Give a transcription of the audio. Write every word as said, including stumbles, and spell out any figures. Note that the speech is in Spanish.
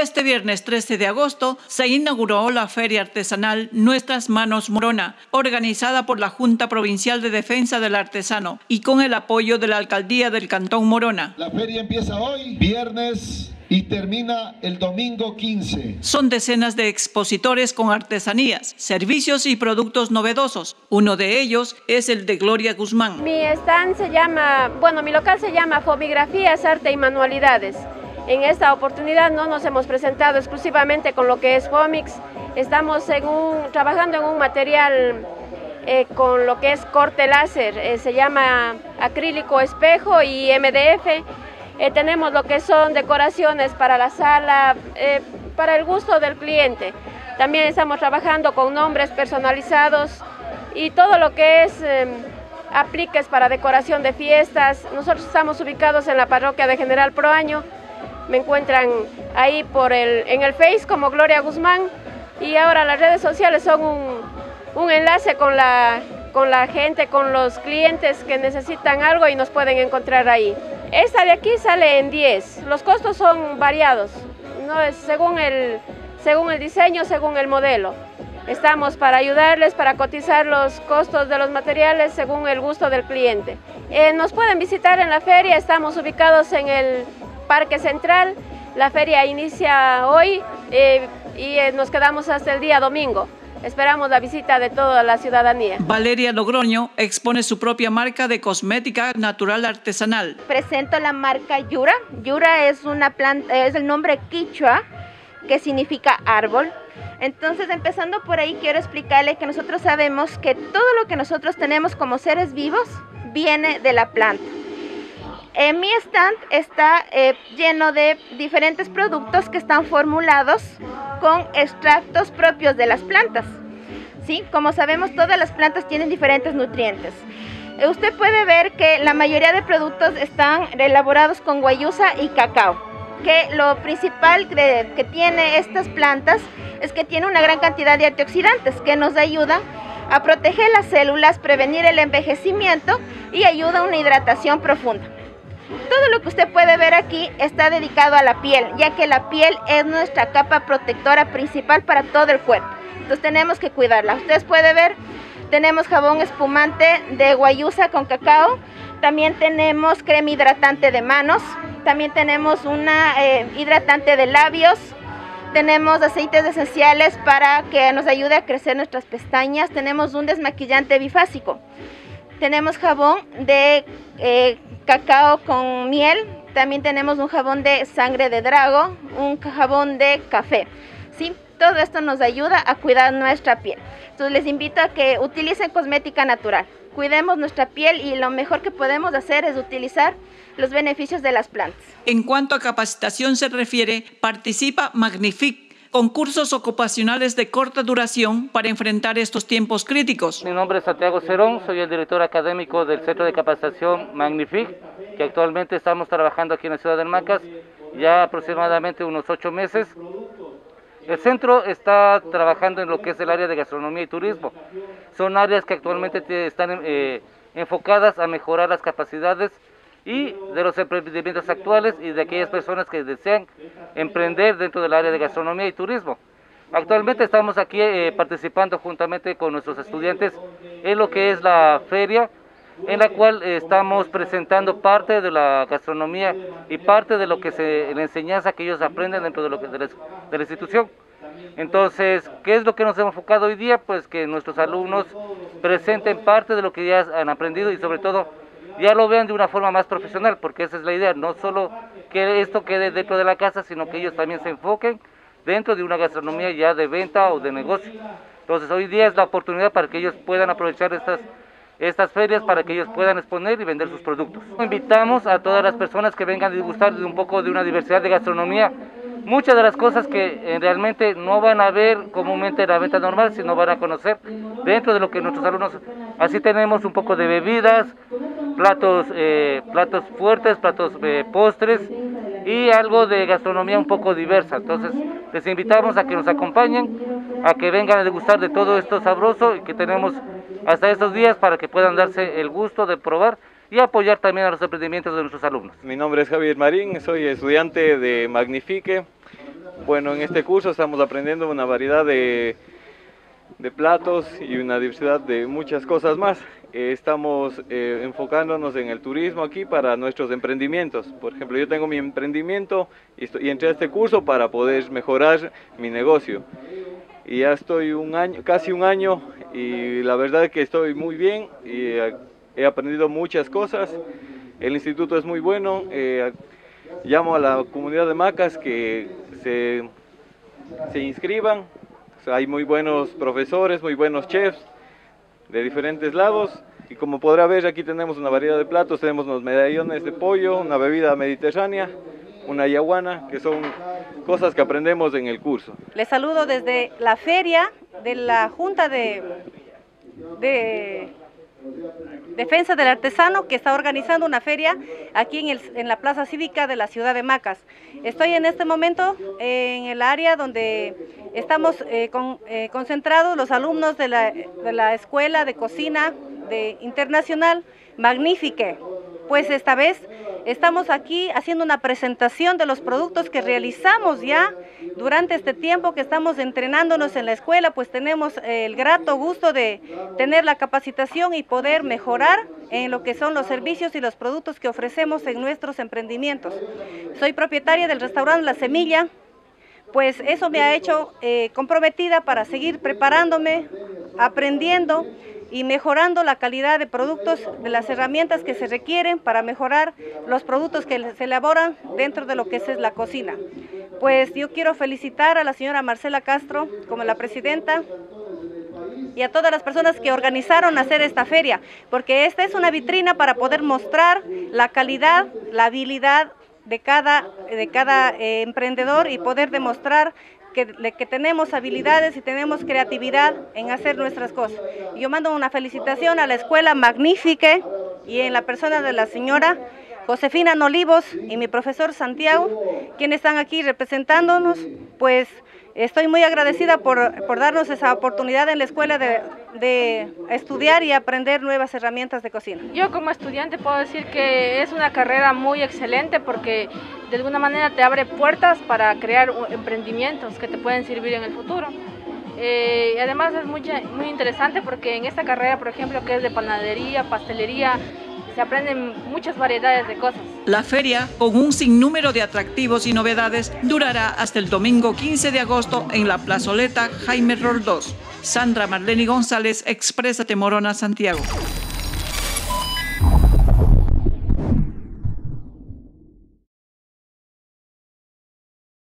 Este viernes trece de agosto se inauguró la Feria Artesanal Nuestras Manos Morona, organizada por la Junta Provincial de Defensa del Artesano y con el apoyo de la Alcaldía del Cantón Morona. La feria empieza hoy, viernes, y termina el domingo quince. Son decenas de expositores con artesanías, servicios y productos novedosos. Uno de ellos es el de Gloria Guzmán. Mi stand se llama, bueno, mi local se llama Fobigrafías Arte y Manualidades. En esta oportunidad no nos hemos presentado exclusivamente con lo que es FOMIX. Estamos en un, trabajando en un material eh, con lo que es corte láser. Eh, se llama acrílico espejo y M D F. Eh, tenemos lo que son decoraciones para la sala, eh, para el gusto del cliente. También estamos trabajando con nombres personalizados y todo lo que es eh, apliques para decoración de fiestas. Nosotros estamos ubicados en la parroquia de General Proaño. Me encuentran ahí por el, en el Face como Gloria Guzmán, y ahora las redes sociales son un, un enlace con la, con la gente, con los clientes que necesitan algo y nos pueden encontrar ahí. Esta de aquí sale en diez, los costos son variados, ¿no? Es según, el, según el diseño, según el modelo. Estamos para ayudarles, para cotizar los costos de los materiales según el gusto del cliente. Eh, nos pueden visitar en la feria, estamos ubicados en el Parque Central. La feria inicia hoy eh, y eh, nos quedamos hasta el día domingo. Esperamos la visita de toda la ciudadanía. Valeria Logroño expone su propia marca de cosmética natural artesanal. Presento la marca Yura. Yura es una planta, es el nombre quichua que significa árbol. Entonces, empezando por ahí, quiero explicarle que nosotros sabemos que todo lo que nosotros tenemos como seres vivos viene de la planta. Eh, mi stand está eh, lleno de diferentes productos que están formulados con extractos propios de las plantas, ¿sí? Como sabemos, todas las plantas tienen diferentes nutrientes. Eh, usted puede ver que la mayoría de productos están elaborados con guayusa y cacao, que lo principal que, que tiene estas plantas es que tiene una gran cantidad de antioxidantes que nos ayudan a proteger las células, prevenir el envejecimiento y ayuda a una hidratación profunda. Todo lo que usted puede ver aquí está dedicado a la piel, ya que la piel es nuestra capa protectora principal para todo el cuerpo. Entonces tenemos que cuidarla. Ustedes pueden ver, tenemos jabón espumante de guayusa con cacao, también tenemos crema hidratante de manos, también tenemos una eh, hidratante de labios, tenemos aceites esenciales para que nos ayude a crecer nuestras pestañas, tenemos un desmaquillante bifásico. Tenemos jabón de eh, cacao con miel, también tenemos un jabón de sangre de drago, un jabón de café, ¿sí? Todo esto nos ayuda a cuidar nuestra piel. Entonces les invito a que utilicen cosmética natural, cuidemos nuestra piel y lo mejor que podemos hacer es utilizar los beneficios de las plantas. En cuanto a capacitación se refiere, participa Magnifique, concursos ocupacionales de corta duración para enfrentar estos tiempos críticos. Mi nombre es Santiago Cerón, soy el director académico del Centro de Capacitación Magnifique, que actualmente estamos trabajando aquí en la ciudad de Macas, ya aproximadamente unos ocho meses. El centro está trabajando en lo que es el área de gastronomía y turismo. Son áreas que actualmente están eh, enfocadas a mejorar las capacidades y de los emprendimientos actuales y de aquellas personas que desean emprender dentro del área de gastronomía y turismo. Actualmente estamos aquí eh, participando juntamente con nuestros estudiantes en lo que es la feria, en la cual eh, estamos presentando parte de la gastronomía y parte de lo que se, la enseñanza que ellos aprenden dentro de, lo que, de, la, de la institución. Entonces, ¿qué es lo que nos hemos enfocado hoy día? Pues que nuestros alumnos presenten parte de lo que ya han aprendido y sobre todo ya lo vean de una forma más profesional, porque esa es la idea, no solo que esto quede dentro de la casa, sino que ellos también se enfoquen dentro de una gastronomía ya de venta o de negocio. Entonces hoy día es la oportunidad para que ellos puedan aprovechar estas, estas ferias, para que ellos puedan exponer y vender sus productos. Invitamos a todas las personas que vengan a degustar de un poco de una diversidad de gastronomía, muchas de las cosas que realmente no van a ver comúnmente en la venta normal, sino van a conocer dentro de lo que nuestros alumnos. Así tenemos un poco de bebidas, platos, eh, platos fuertes, platos eh, postres y algo de gastronomía un poco diversa. Entonces les invitamos a que nos acompañen, a que vengan a degustar de todo esto sabroso y que tenemos hasta estos días para que puedan darse el gusto de probar y apoyar también a los emprendimientos de nuestros alumnos. Mi nombre es Javier Marín, soy estudiante de Magnifique. Bueno, en este curso estamos aprendiendo una variedad de, de platos y una diversidad de muchas cosas más. Eh, estamos eh, enfocándonos en el turismo aquí para nuestros emprendimientos. Por ejemplo, yo tengo mi emprendimiento y, estoy, y entré a este curso para poder mejorar mi negocio. Y ya estoy un año, casi un año, y la verdad es que estoy muy bien y he aprendido muchas cosas. El instituto es muy bueno. Eh, llamo a la comunidad de Macas que se, se inscriban. O sea, hay muy buenos profesores, muy buenos chefs de diferentes lados, y como podrá ver, aquí tenemos una variedad de platos. Tenemos unos medallones de pollo, una bebida mediterránea, una yaguana, que son cosas que aprendemos en el curso. Les saludo desde la feria de la Junta de, de Defensa del Artesano, que está organizando una feria aquí en, el, en la Plaza Cívica de la ciudad de Macas. Estoy en este momento en el área donde estamos eh, con, eh, concentrados los alumnos de la, de la Escuela de Cocina de Internacional Magnifique. Pues esta vez estamos aquí haciendo una presentación de los productos que realizamos ya durante este tiempo que estamos entrenándonos en la escuela. Pues tenemos el grato gusto de tener la capacitación y poder mejorar en lo que son los servicios y los productos que ofrecemos en nuestros emprendimientos. Soy propietaria del restaurante La Semilla, pues eso me ha hecho eh, comprometida para seguir preparándome, aprendiendo y mejorando la calidad de productos, de las herramientas que se requieren para mejorar los productos que se elaboran dentro de lo que es la cocina. Pues yo quiero felicitar a la señora Marcela Castro como la presidenta y a todas las personas que organizaron hacer esta feria, porque esta es una vitrina para poder mostrar la calidad, la habilidad de cada, de cada eh, emprendedor y poder demostrar Que, que tenemos habilidades y tenemos creatividad en hacer nuestras cosas. Yo mando una felicitación a la Escuela Magnifique y en la persona de la señora Josefina Nolivos y mi profesor Santiago, quienes están aquí representándonos. Pues estoy muy agradecida por, por darnos esa oportunidad en la escuela de, de estudiar y aprender nuevas herramientas de cocina. Yo como estudiante puedo decir que es una carrera muy excelente, porque de alguna manera te abre puertas para crear emprendimientos que te pueden servir en el futuro. Eh, además es muy, muy interesante, porque en esta carrera, por ejemplo, que es de panadería, pastelería, se aprenden muchas variedades de cosas. La feria, con un sinnúmero de atractivos y novedades, durará hasta el domingo quince de agosto en la Plazoleta Jaime Roldós. Sandra Marleni González, Exprésate Morona, Santiago.